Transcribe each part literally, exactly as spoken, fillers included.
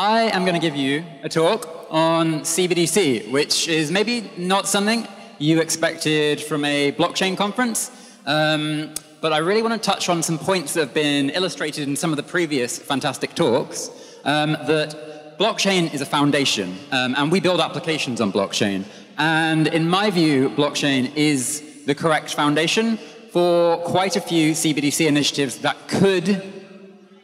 I am going to give you a talk on C B D C, which is maybe not something you expected from a blockchain conference, um, but I really want to touch on some points that have been illustrated in some of the previous fantastic talks, um, that blockchain is a foundation, um, and we build applications on blockchain. And in my view, blockchain is the correct foundation for quite a few C B D C initiatives that could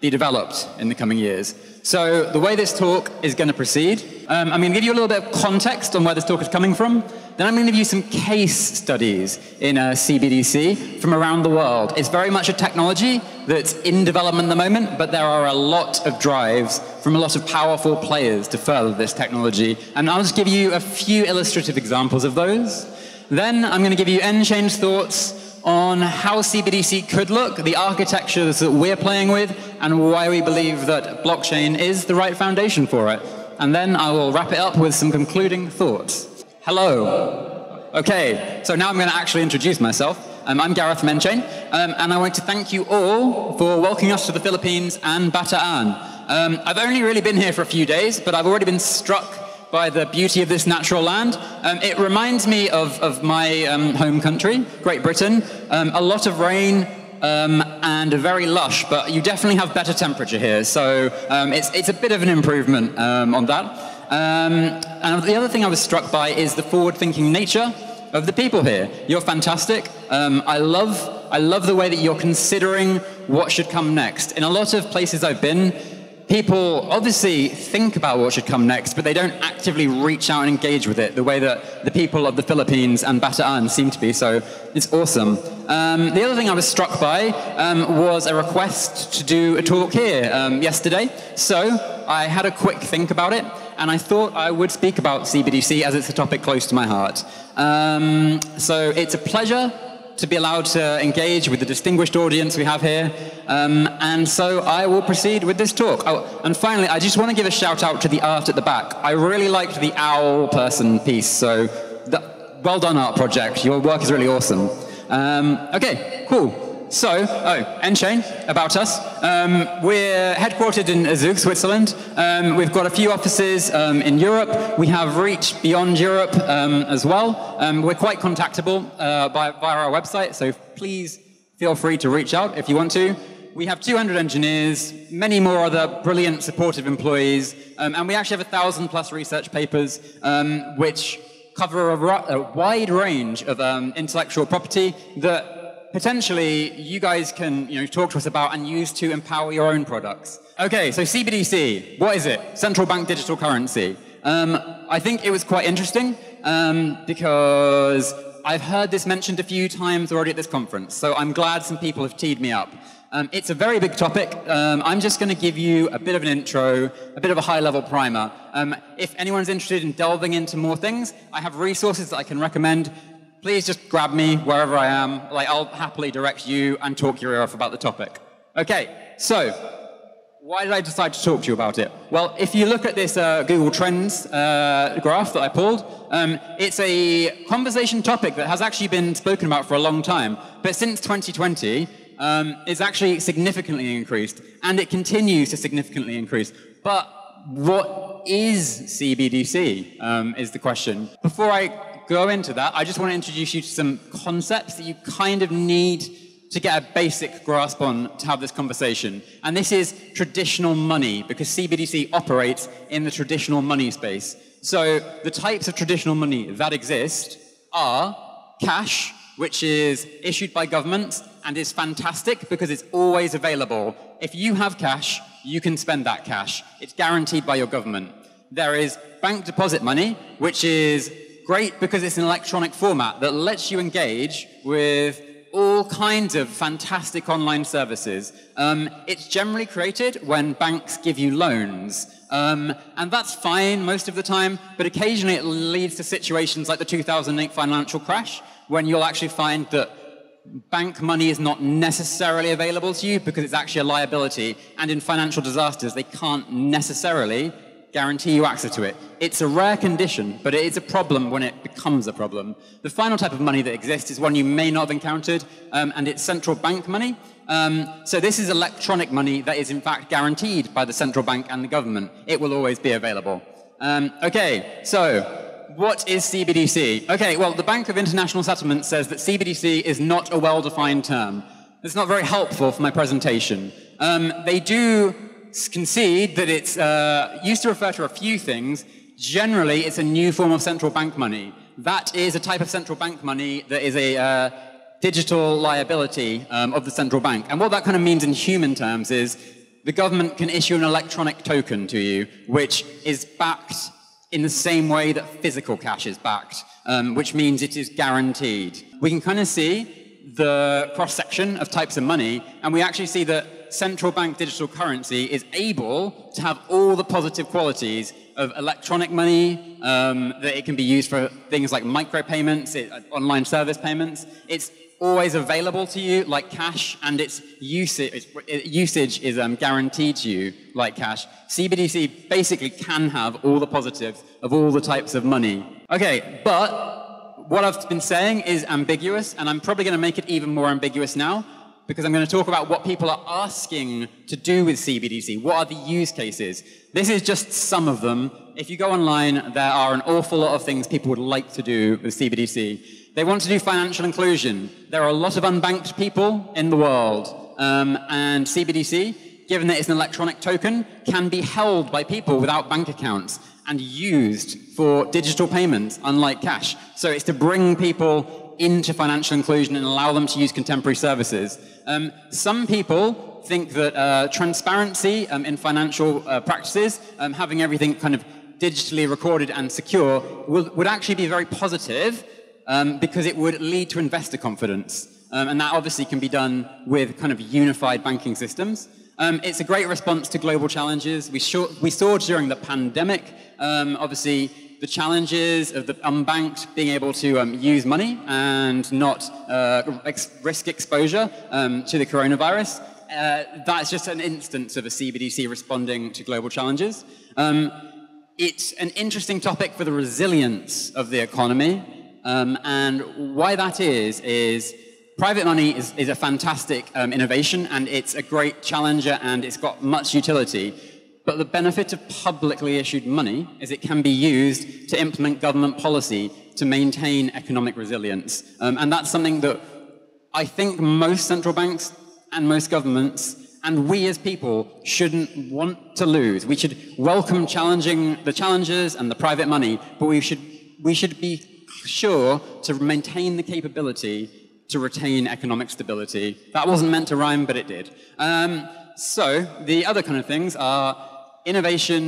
be developed in the coming years. So the way this talk is going to proceed, um, I'm going to give you a little bit of context on where this talk is coming from. Then I'm going to give you some case studies in uh, C B D C from around the world. It's very much a technology that's in development at the moment, but there are a lot of drives from a lot of powerful players to further this technology. And I'll just give you a few illustrative examples of those. Then I'm going to give you nChain's thoughts on how C B D C could look, the architectures that we're playing with, and why we believe that blockchain is the right foundation for it. And then I will wrap it up with some concluding thoughts. Hello. Okay, so now I'm going to actually introduce myself. Um, I'm Gareth from nChain, um, and I want to thank you all for welcoming us to the Philippines and Bataan. Um, I've only really been here for a few days, but I've already been struck by the beauty of this natural land. Um, it reminds me of, of my um, home country, Great Britain. Um, a lot of rain um, and very lush, but you definitely have better temperature here, so um, it's, it's a bit of an improvement um, on that. Um, and the other thing I was struck by is the forward-thinking nature of the people here. You're fantastic. Um, I love, I love the way that you're considering what should come next. In a lot of places I've been, people obviously think about what should come next, but they don't actively reach out and engage with it the way that the people of the Philippines and Bataan seem to be, so it's awesome. Um, the other thing I was struck by um, was a request to do a talk here um, yesterday, so I had a quick think about it. And I thought I would speak about C B D C as it's a topic close to my heart. Um, so it's a pleasure to be allowed to engage with the distinguished audience we have here. Um, and so I will proceed with this talk. Oh, and finally, I just want to give a shout out to the art at the back. I really liked the owl person piece. So the, well done, art project. Your work is really awesome. Um, okay, cool. So, oh, nChain, about us. Um, we're headquartered in Zug, Switzerland. Um, we've got a few offices um, in Europe. We have reach beyond Europe um, as well. Um, we're quite contactable uh, by, via our website, so please feel free to reach out if you want to. We have two hundred engineers, many more other brilliant supportive employees, um, and we actually have one thousand plus research papers, um, which cover a, a wide range of um, intellectual property that potentially you guys can you know, talk to us about and use to empower your own products. Okay, so C B D C, what is it? Central bank digital currency. Um, I think it was quite interesting um, because I've heard this mentioned a few times already at this conference, so I'm glad some people have teed me up. Um, it's a very big topic. Um, I'm just going to give you a bit of an intro, a bit of a high-level primer. Um, if anyone's interested in delving into more things, I have resources that I can recommend. Please just grab me wherever I am. Like, I'll happily direct you and talk your ear off about the topic. Okay, so why did I decide to talk to you about it? Well, if you look at this uh, Google Trends uh, graph that I pulled, um, it's a conversation topic that has actually been spoken about for a long time. But since twenty twenty, um, it's actually significantly increased, and it continues to significantly increase. But what is C B D C um, is the question. Before I go into that, I just want to introduce you to some concepts that you kind of need to get a basic grasp on to have this conversation. And this is traditional money, because C B D C operates in the traditional money space. So the types of traditional money that exist are cash, which is issued by governments and is fantastic because it's always available. If you have cash, you can spend that cash. It's guaranteed by your government. There is bank deposit money, which is great because it's an electronic format that lets you engage with all kinds of fantastic online services. Um, it's generally created when banks give you loans. Um, and that's fine most of the time, but occasionally it leads to situations like the two thousand eight financial crash, when you'll actually find that bank money is not necessarily available to you because it's actually a liability. And in financial disasters, they can't necessarily guarantee you access to it. It's a rare condition, but it is a problem when it becomes a problem. The final type of money that exists is one you may not have encountered, um, and it's central bank money. Um, so this is electronic money that is in fact guaranteed by the central bank and the government. It will always be available. Um, okay, so what is C B D C? Okay, well, the Bank of International Settlements says that C B D C is not a well-defined term. It's not very helpful for my presentation. Um, they do concede that it's uh, used to refer to a few things. Generally, it's a new form of central bank money. That is a type of central bank money that is a uh, digital liability um, of the central bank. And what that kind of means in human terms is the government can issue an electronic token to you, which is backed in the same way that physical cash is backed, um, which means it is guaranteed. We can kind of see the cross-section of types of money, and we actually see that central bank digital currency is able to have all the positive qualities of electronic money, um, that it can be used for things like micropayments, it, uh, online service payments. It's always available to you like cash, and its usage, its usage is um, guaranteed to you like cash. C B D C basically can have all the positives of all the types of money. Okay, but what I've been saying is ambiguous, and I'm probably going to make it even more ambiguous now, because I'm going to talk about what people are asking to do with C B D C. What are the use cases? This is just some of them. If you go online, there are an awful lot of things people would like to do with C B D C. They want to do financial inclusion. There are a lot of unbanked people in the world, um, and C B D C, given that it's an electronic token, can be held by people without bank accounts and used for digital payments, unlike cash. So it's to bring people into financial inclusion and allow them to use contemporary services. Um, some people think that uh, transparency um, in financial uh, practices, um, having everything kind of digitally recorded and secure, will, would actually be very positive, Um, because it would lead to investor confidence. Um, and that obviously can be done with kind of unified banking systems. Um, it's a great response to global challenges. We, we saw during the pandemic, um, obviously, the challenges of the unbanked being able to um, use money and not uh, ex risk exposure um, to the coronavirus. Uh, that's just an instance of a C B D C responding to global challenges. Um, it's an interesting topic for the resilience of the economy. Um, and why that is, is private money is, is a fantastic um, innovation, and it's a great challenger, and it's got much utility. But the benefit of publicly issued money is it can be used to implement government policy to maintain economic resilience. Um, and that's something that I think most central banks and most governments and we as people shouldn't want to lose. We should welcome challenging the challengers and the private money, but we should, we should be sure to maintain the capability to retain economic stability. That wasn't meant to rhyme, but it did. Um, so the other kind of things are innovation.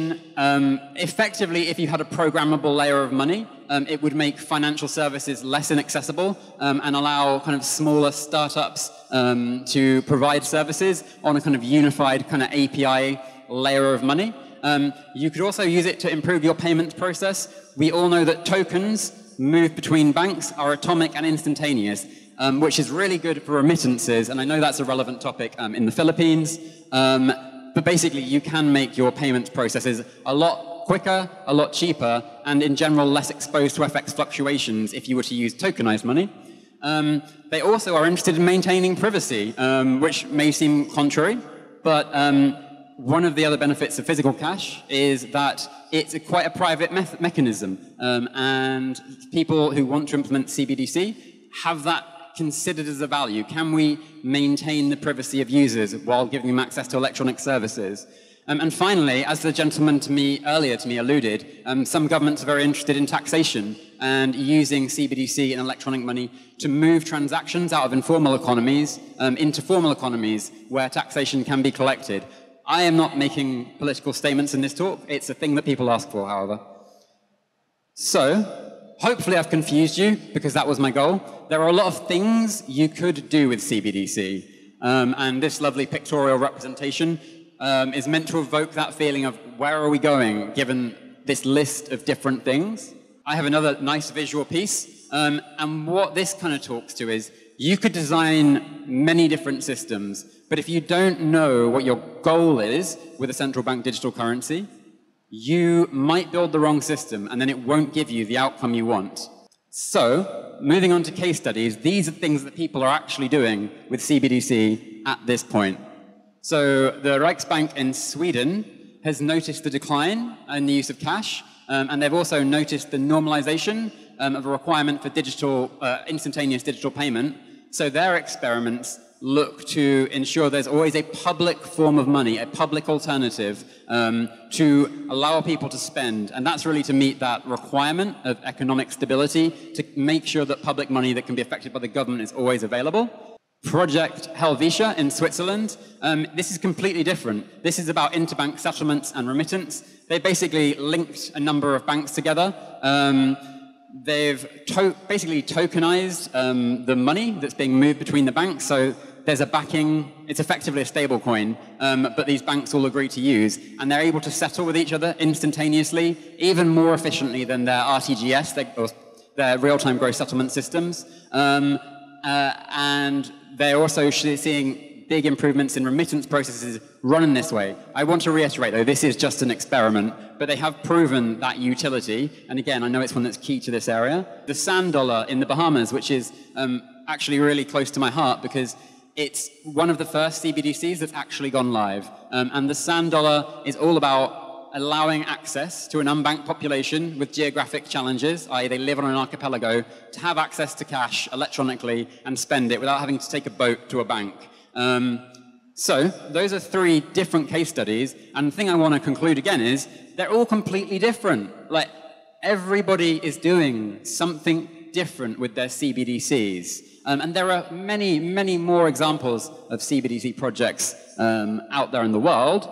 Um, effectively, if you had a programmable layer of money, um, it would make financial services less inaccessible um, and allow kind of smaller startups um, to provide services on a kind of unified kind of A P I layer of money. Um, you could also use it to improve your payment process. We all know that tokens move between banks are atomic and instantaneous, um, which is really good for remittances, and I know that's a relevant topic um, in the Philippines, um, but basically you can make your payment processes a lot quicker, a lot cheaper, and in general less exposed to F X fluctuations if you were to use tokenized money. Um, they also are interested in maintaining privacy, um, which may seem contrary, but um, one of the other benefits of physical cash is that it's a quite a private me mechanism, um, and people who want to implement C B D C have that considered as a value. Can we maintain the privacy of users while giving them access to electronic services? Um, and finally, as the gentleman to me earlier to me alluded, um, some governments are very interested in taxation and using C B D C and electronic money to move transactions out of informal economies um, into formal economies where taxation can be collected. I am not making political statements in this talk. It's a thing that people ask for, however. So, hopefully I've confused you, because that was my goal. There are a lot of things you could do with C B D C. Um, and this lovely pictorial representation um, is meant to evoke that feeling of where are we going, given this list of different things. I have another nice visual piece. Um, and what this kind of talks to is, you could design many different systems, but if you don't know what your goal is with a central bank digital currency, you might build the wrong system and then it won't give you the outcome you want. So, moving on to case studies, these are things that people are actually doing with C B D C at this point. So, the Riksbank in Sweden has noticed the decline in the use of cash, um, and they've also noticed the normalization um, of a requirement for digital, uh, instantaneous digital payment. So their experiments look to ensure there's always a public form of money, a public alternative um, to allow people to spend. And that's really to meet that requirement of economic stability, to make sure that public money that can be affected by the government is always available. Project Helvetia in Switzerland, um, this is completely different. This is about interbank settlements and remittance. They basically linked a number of banks together. Um, They've to basically tokenized um, the money that's being moved between the banks, so there's a backing, it's effectively a stable coin, um, but these banks all agree to use, and they're able to settle with each other instantaneously, even more efficiently than their R T G S, their, or their real-time gross settlement systems, um, uh, and they're also seeing big improvements in remittance processes running this way. I want to reiterate, though, this is just an experiment, but they have proven that utility. And again, I know it's one that's key to this area. The Sand Dollar in the Bahamas, which is um, actually really close to my heart because it's one of the first C B D Cs that's actually gone live. Um, and the Sand Dollar is all about allowing access to an unbanked population with geographic challenges, that is they live on an archipelago, to have access to cash electronically and spend it without having to take a boat to a bank. Um, So, those are three different case studies, and the thing I want to conclude again is, they're all completely different. Like, everybody is doing something different with their C B D Cs. Um, and there are many, many more examples of C B D C projects um, out there in the world.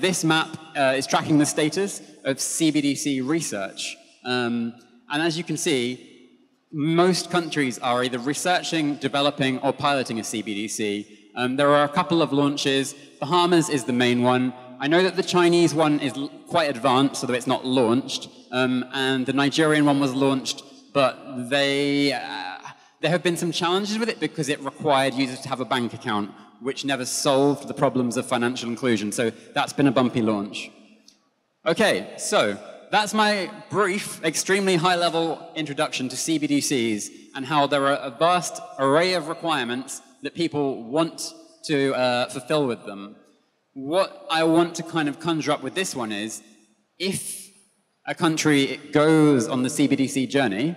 This map uh, is tracking the status of C B D C research. Um, and as you can see, most countries are either researching, developing, or piloting a C B D C. Um, there are a couple of launches. Bahamas is the main one. I know that the Chinese one is quite advanced, although it's not launched. Um, and the Nigerian one was launched, but they, uh, there have been some challenges with it because it required users to have a bank account, which never solved the problems of financial inclusion. So that's been a bumpy launch. Okay, so that's my brief, extremely high-level introduction to C B D Cs and how there are a vast array of requirements that people want to uh, fulfill with them. What I want to kind of conjure up with this one is, if a country goes on the C B D C journey,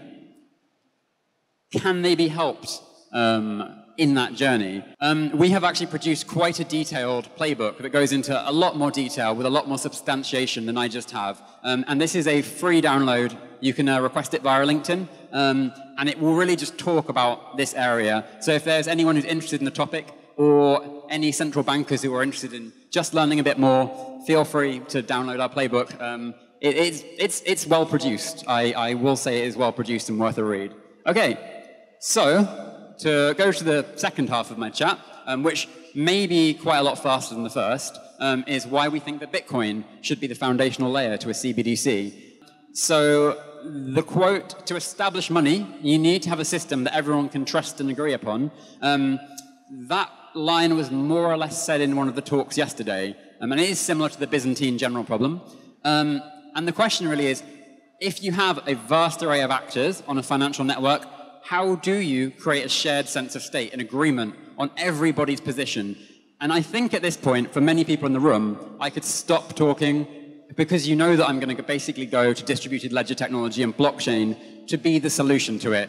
can they be helped um, in that journey? Um, we have actually produced quite a detailed playbook that goes into a lot more detail with a lot more substantiation than I just have. Um, and this is a free download. You can uh, request it via LinkedIn, um, and it will really just talk about this area. So if there's anyone who's interested in the topic or any central bankers who are interested in just learning a bit more, feel free to download our playbook. Um, it, it's, it's, it's well produced. I, I will say it is well produced and worth a read. Okay, so to go to the second half of my chat, um, which may be quite a lot faster than the first, um, is why we think that Bitcoin should be the foundational layer to a C B D C. So the quote, to establish money, you need to have a system that everyone can trust and agree upon. Um, that line was more or less said in one of the talks yesterday, um, and it is similar to the Byzantine general problem. Um, and the question really is, if you have a vast array of actors on a financial network, how do you create a shared sense of state, an agreement on everybody's position? And I think at this point, for many people in the room, I could stop talking, because you know that I'm going to basically go to distributed ledger technology and blockchain to be the solution to it.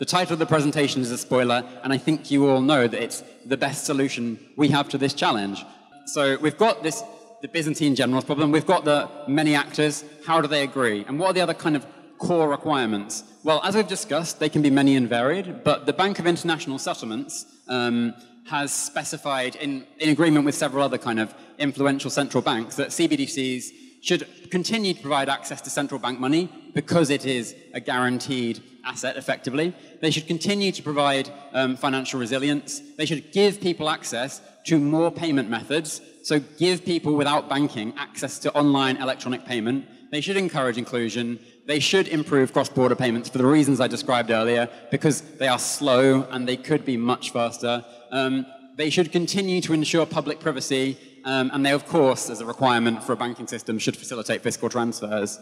The title of the presentation is a spoiler, and I think you all know that it's the best solution we have to this challenge. So we've got this, the Byzantine generals problem, we've got the many actors, how do they agree? And what are the other kind of core requirements? Well, as we've discussed, they can be many and varied, but the Bank of International Settlements um, has specified, in, in agreement with several other kind of influential central banks, that C B D Cs should continue to provide access to central bank money because it is a guaranteed asset, effectively. They should continue to provide um, financial resilience. They should give people access to more payment methods, so give people without banking access to online electronic payment. They should encourage inclusion. They should improve cross-border payments for the reasons I described earlier, because they are slow and they could be much faster. Um, they should continue to ensure public privacy um, and they, of course, as a requirement for a banking system, should facilitate fiscal transfers.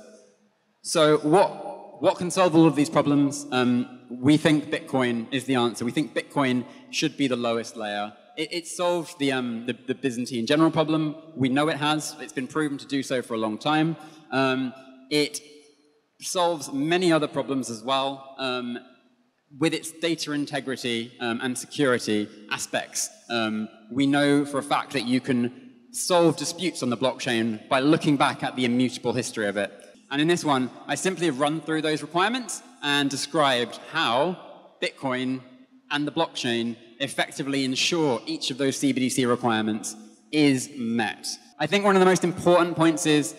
So what, what can solve all of these problems? Um, we think Bitcoin is the answer. We think Bitcoin should be the lowest layer. It, it solved the, um, the, the Byzantine general problem. We know it has. It's been proven to do so for a long time. Um, it solves many other problems as well, um, with its data integrity um, and security aspects. Um, we know for a fact that you can solve disputes on the blockchain by looking back at the immutable history of it. And in this one, I simply have run through those requirements and described how Bitcoin and the blockchain effectively ensure each of those C B D C requirements is met. I think one of the most important points is,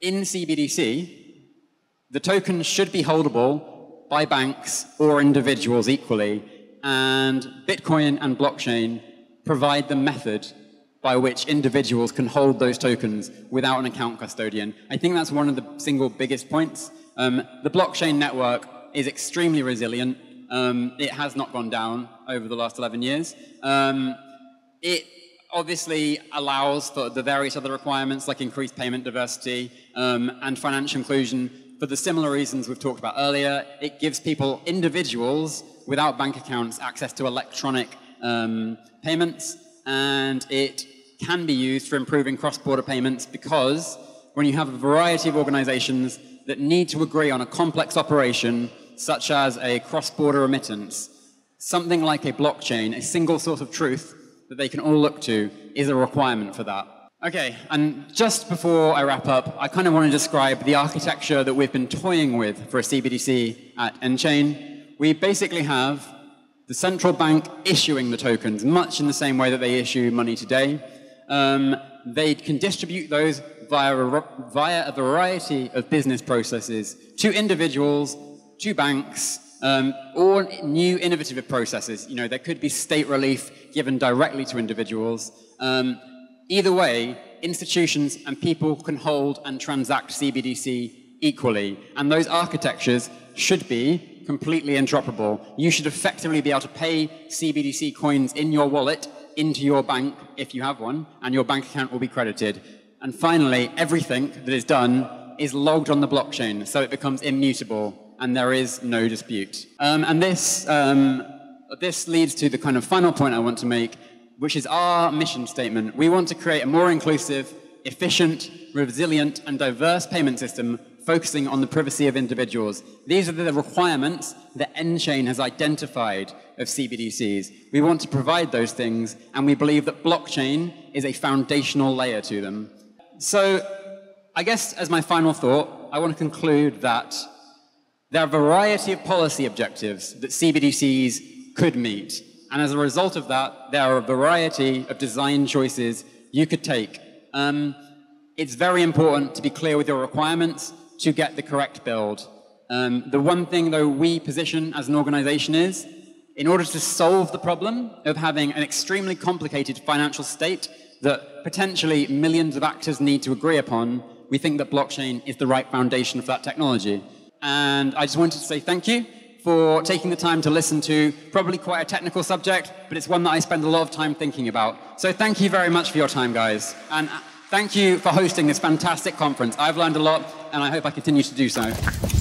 in C B D C, the token should be holdable by banks or individuals equally, and Bitcoin and blockchain provide the method by which individuals can hold those tokens without an account custodian. I think that's one of the single biggest points. Um, the blockchain network is extremely resilient. Um, it has not gone down over the last eleven years. Um, it obviously allows for the various other requirements like increased payment diversity um, and financial inclusion for the similar reasons we've talked about earlier. It gives people, individuals without bank accounts, access to electronic um, payments, and it can be used for improving cross-border payments because when you have a variety of organizations that need to agree on a complex operation, such as a cross-border remittance, something like a blockchain, a single source of truth that they can all look to, is a requirement for that. Okay, and just before I wrap up, I kind of want to describe the architecture that we've been toying with for a C B D C at nChain. We basically have the central bank issuing the tokens, much in the same way that they issue money today. Um, they can distribute those via a, via a variety of business processes to individuals, to banks, um, or new innovative processes. You know, there could be state relief given directly to individuals. Um, either way, institutions and people can hold and transact C B D C equally, and those architectures should be completely interoperable. You should effectively be able to pay C B D C coins in your wallet into your bank, if you have one, and your bank account will be credited. And finally, everything that is done is logged on the blockchain, so it becomes immutable, and there is no dispute. Um, and this, um, this leads to the kind of final point I want to make, which is our mission statement. We want to create a more inclusive, efficient, resilient, and diverse payment system focusing on the privacy of individuals. These are the requirements that nChain has identified of C B D Cs. We want to provide those things, and we believe that blockchain is a foundational layer to them. So, I guess as my final thought, I want to conclude that there are a variety of policy objectives that C B D Cs could meet, and as a result of that, there are a variety of design choices you could take. Um, it's very important to be clear with your requirements to get the correct build. Um, the one thing, though, we position as an organization is, in order to solve the problem of having an extremely complicated financial state that potentially millions of actors need to agree upon, we think that blockchain is the right foundation for that technology. And I just wanted to say thank you for taking the time to listen to probably quite a technical subject, but it's one that I spend a lot of time thinking about. So thank you very much for your time, guys. And thank you for hosting this fantastic conference. I've learned a lot, and I hope I continue to do so.